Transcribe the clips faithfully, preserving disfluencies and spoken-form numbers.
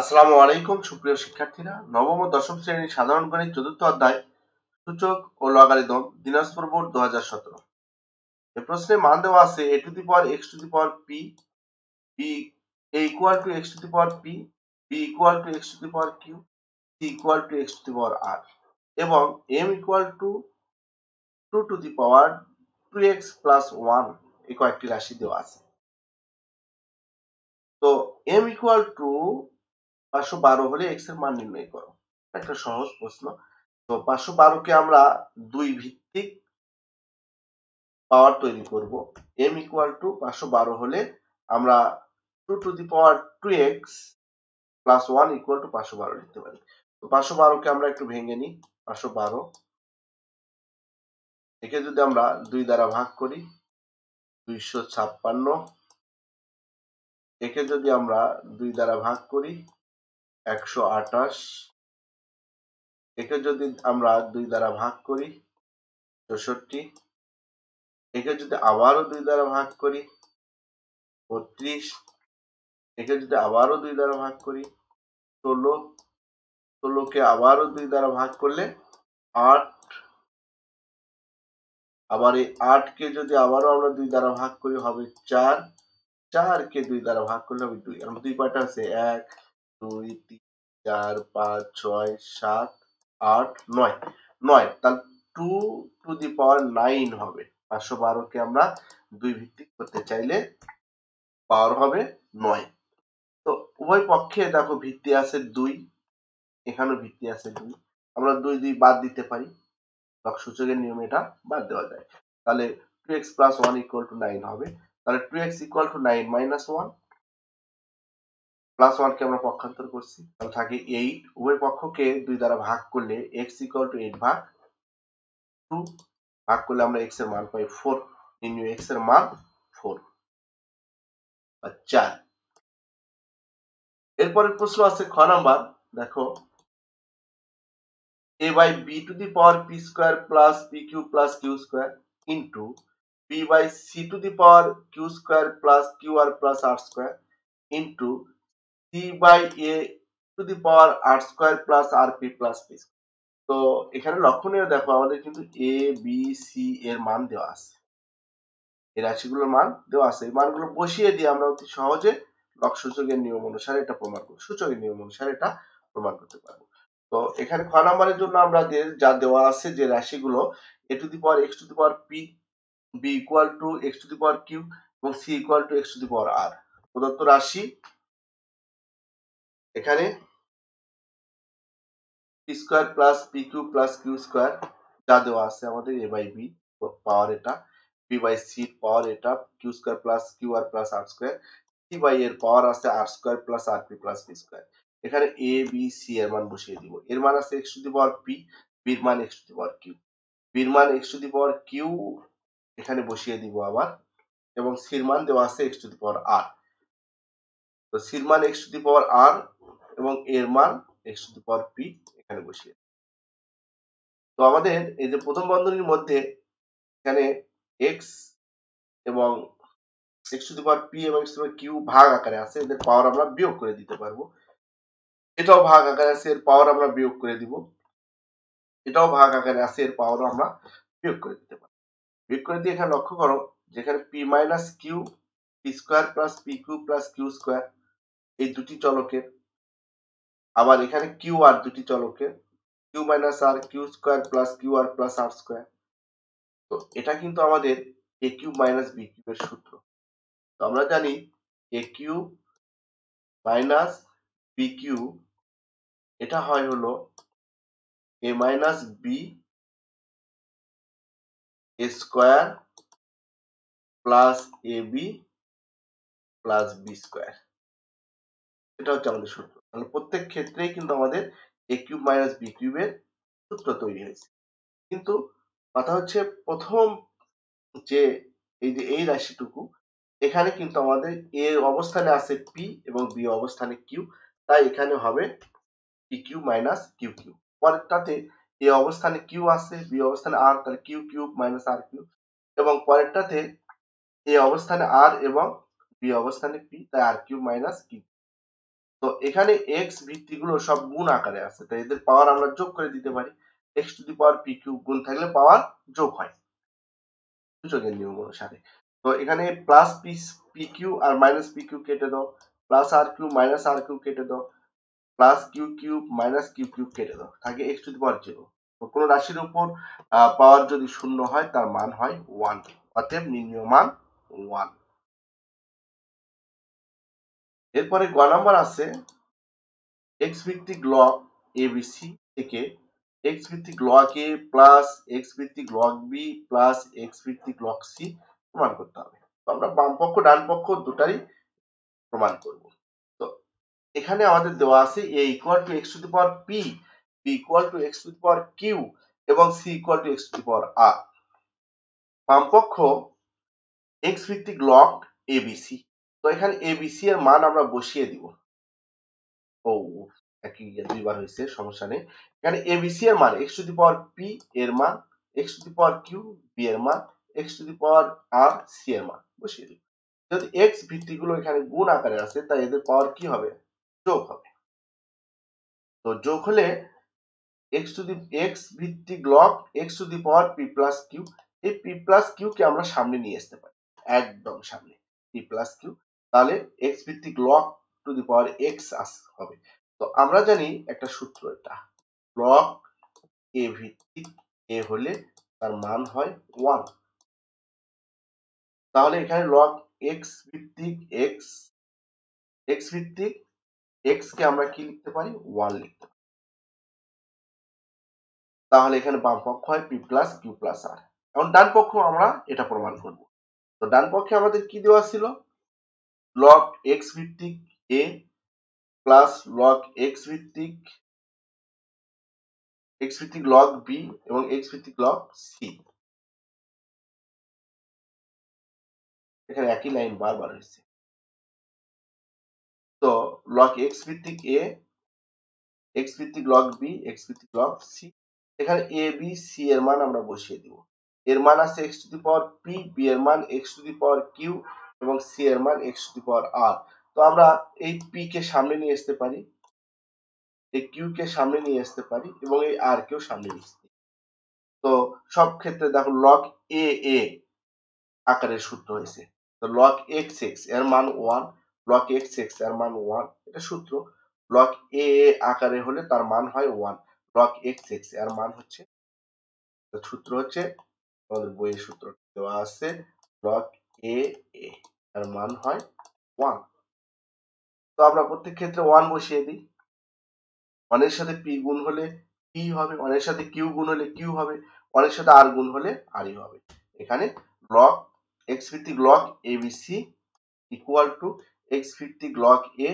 আসসালামু আলাইকুম সুপ্রিয় শিক্ষার্থীরা, নবম ও দশম শ্রেণীর সাধারণ গণিত চতুর্থ অধ্যায় সূচক ও লগারিদম দিনাজপুর বোর্ড দুই হাজার সতেরো। এই প্রশ্নে মান দেওয়া আছে a to the power x to the power p, b a equal to x to the power p, b equal to x to the power q, c equal to x to the power r এবং m equal to two to the power two x plus one এই কয়েকটি রাশি দেওয়া আছে। তো m equal to পাঁচশো বারো হলে x এর মান নির্ণয় করো, একটা সহজ প্রশ্ন। তো পাঁচশো বারো কে আমরা দুই ভিত্তিক পাওয়ার তৈরি করব। m ইকুয়াল টু পাঁচশো বারো হলে আমরা two to the power two x plus one equal to পাঁচশো বারো লিখতে পারি। তো পাঁচশো বারো কে আমরা একটু ভেঙে নিই। পাঁচশো বারো একে যদি আমরা দুই দ্বারা ভাগ করি দুইশো ছাপ্পান্ন, একে যদি আমরা দুই দ্বারা ভাগ করি একশো আঠাশ, একে যদি আমরা দুই দ্বারা ভাগ করি চৌষট্টি, একে যদি আবারও দুই দ্বারা ভাগ করি বত্রিশ, একে যদি আবারও দুই দ্বারা ভাগ করি ষোলো, ষোলোকে আবারও দুই দ্বারা ভাগ করলে আট, আবার এই আটকে যদি আবারও আমরা দুই দ্বারা ভাগ করি হবে চার, চারকে দুই দ্বারা ভাগ করলে হবে দুই। আমরা দুই কয়টা আছে, এক দুই তিন চার পাঁচ ছয় সাত আট নয়, নয় তাহলে two to the power nine হবে। পাঁচশো বারো কে আমরা দুই ভিত্তিক করতে চাইলে পাওয়ার হবে নয়। তো উভয় পক্ষে দেখো ভিত্তি আছে দুই, এখানে ভিত্তি আছে দুই, আমরা দুই দুই বাদ দিতে পারি, লক সূচকের নিয়মে এটা বাদ দেওয়া যায়। তাহলে two x plus one equal to nine হবে। তাহলে two x equal to nine minus one, plus ওয়ানকে আমরা পক্ষান্তর করছি, তাহলে থাকে এইট। উভয় পক্ষকে দুই দ্বারা ভাগ করলে এক্স ইকুয়াল টু এইট ভাগ টু, ভাগ করলে আমরা এক্স এর মান পাই ফোর, ইন্টু এক্স এর মান ফোর বা চার। এরপরের প্রশ্ন আছে খ নাম্বার, দেখো a by b to the power p square plus pq plus q square into b by c to the power q square plus qr plus r square into c by a to the power r square plus rp plus p square. তো এখানে লক্ষণীয় দেখো আমাদের কিন্তু a b c এর মান দেওয়া আছে, এই রাশিগুলোর মান দেওয়া আছে। এই মানগুলো বসিয়ে দিয়ে আমরা অতি সহজে লক সূচকের নিয়ম অনুসারে এটা প্রমাণ করব, সূচকের নিয়ম অনুসারে এটা প্রমাণ করতে পারবো। তো এখানে খ নাম্বারের জন্য আমরা যা দেওয়া আছে, যে রাশিগুলো a to the power x to the power p, b equal to x to the power q এবং c equal to x to the power r, প্রদত্ত রাশি এখানে p square plus pq plus q square যা দেওয়া আছে আমাদের a by b পাওয়ার এটা, b by c power এটা, q square plus qr plus r square, c by a এর পাওয়ার আছে r square plus rp plus p square। এখানে a b c এর মান বসিয়ে দিব, এর মান আছে x to the power p, b এর মান x to the power q, b এর মান x to the power q এখানে বসিয়ে দিব আবার, এবং c এর মান দেওয়া আছে x to the power r। তো c এর মান x to the power r এবং a এর মান x to the power p এখানে বসিয়ে। তো আমাদের এই যে প্রথম বন্ধনীর মধ্যে এখানে x এবং x to the power p এবং x to the power q ভাগ আকারে আছে, এদের পাওয়ার আমরা বিয়োগ করে দিতে পারবো। এটাও ভাগ আকারে আছে, এর পাওয়ার আমরা বিয়োগ করে দিব, এটাও ভাগ আকারে আছে, এর পাওয়ারও আমরা বিয়োগ করে দিতে পারি। বিয়োগ করে দিয়ে এখানে লক্ষ্য করো যেখানে p minus q, p square plus p q plus q square এই দুটি চলকের, আবার এখানে কিউ আর দুটি চলকের, কিউ মাইনাস আর, Q square plus Q R plus আর স্কোয়ার। তো এটা কিন্তু আমাদের এ কিউ মাইনাস বি কিউ এর সূত্র। তো আমরা জানি এ কিউ মাইনাস বি কিউ এটা হয় হলো a minus B A square plus A B plus B square, এটা হচ্ছে আমাদের সূত্র। তাহলে প্রত্যেক ক্ষেত্রেই কিন্তু আমাদের এ কিউব মাইনাস বি কিউবের সূত্র তৈরি হয়েছে। কিন্তু কথা হচ্ছে প্রথম যে এই যে এই রাশিটুকু এখানে কিন্তু আমাদের a অবস্থানে আছে p এবং b অবস্থানে q, তাই এখানে হবে pq মাইনাস qq। পরেরটাতে a অবস্থানে q আছে, b অবস্থানে r, তাহলে q cube minus r cube, এবং পরেরটাতে a অবস্থানে r এবং b অবস্থানে p, তাই r কিউব মাইনাস q। তো তো এখানে x ভিত্তিগুলো সব গুণ আকারে আছে তাই এদের পাওয়ার আমরা যোগ করে দিতে পারি x to the power p cube গুণ থাকলে পাওয়ার যোগ হয় সূচকের নিয়ম অনুসারে তো এখানে প্লাস p pq আর মাইনাস pq কেটে দাও প্লাস rq মাইনাস rq কেটে দাও প্লাস qq মাইনাস qq কেটে দাও থাকে x to the power zero তো কোন রাশির উপর পাওয়ার যদি শূন্য হয় তার মান হয় one অতএব নির্ণয় মান one এরপরে গ নাম্বার আছে x ভিত্তিক লগ abc থেকে x ভিত্তিক লগ a + x ভিত্তিক লগ b + x ভিত্তিক লগ c প্রমাণ করতে হবে তো আমরা বাম পক্ষ ডান পক্ষ দুটারই প্রমাণ করব তো এখানে আমাদের দেওয়া আছে a = x to the power p b = x to the power q এবং c = x to the power r বাম পক্ষ x ভিত্তিক লগ abc তো এখানে abc এর মান আমরা বসিয়ে দিব ও একই দুইবার হইছে সমস্যা নেই এখানে abc এর মান x to the power p এর মান x to the power q b এর মান x to the power r c এর মান বসিয়ে দিব যদি x ভিত্তিগুলো এখানে গুণ আকারে আছে তাই এদের পাওয়ার কি হবে যোগ হবে তো যোগ হলে x টু দি x ভিত্তিক log x to the power p + q এই p + q কে আমরা সামনে নিয়ে আসতে পারি একদম সামনে p + q তাহলে x ভিত্তিক log to the power x আসবে হবে তো আমরা জানি একটা সূত্র এটা log a ভিত্তিক a হলে তার মান হয় one তাহলে এখানে log x ভিত্তিক x x ভিত্তিক x কে আমরা কি লিখতে পারি one লিখতে পারি তাহলে এখানে বাম পক্ষ হয় p + q + r এখন ডান পক্ষ আমরা এটা প্রমাণ করব তো ডান পক্ষে আমাদের কি দেওয়া ছিল log x ভিত্তিক a plus log x ভিত্তিক x ভিত্তিক log b এবং x ভিত্তিক log c এখানে একই লাইন বারবার হচ্ছে তো log x ভিত্তিক a x ভিত্তিক log b x ভিত্তিক log c এখানে a b c এর মান আমরা বসিয়ে দেব এর মান আছে x to the power p b এর মান x to the power q এবং c এর মান x to the power r তো আমরা এই p কে সামনে নিয়ে আসতে পারি এই q কে সামনে নিয়ে আসতে পারি এবং এই r কেও সামনে নিয়ে আসতে তো সব ক্ষেত্রে দেখো log a a আকারে সূত্র হইছে তো log x x এর মান one log x x এর মান one এটা সূত্র log a a আকারে হলে তার মান হয় one log x x এর মান হচ্ছে তো সূত্র হচ্ছে আমাদের বইয়ের সূত্র দেওয়া আছে log a a এর মান হয় one তো আমরা প্রত্যেক ক্ষেত্রে one বসিয়ে দিই one এর সাথে p গুণ হলে p হবে one এর সাথে q গুণ হলে q হবে one এর সাথে r গুণ হলে r হবে এখানে log x ভিত্তিক log abc equal to x ভিত্তিক log a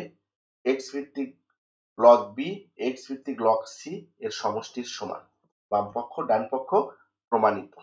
x ভিত্তিক log b x ভিত্তিক log c এর সমষ্টির সমান বাম পক্ষ ডান পক্ষ প্রমাণিত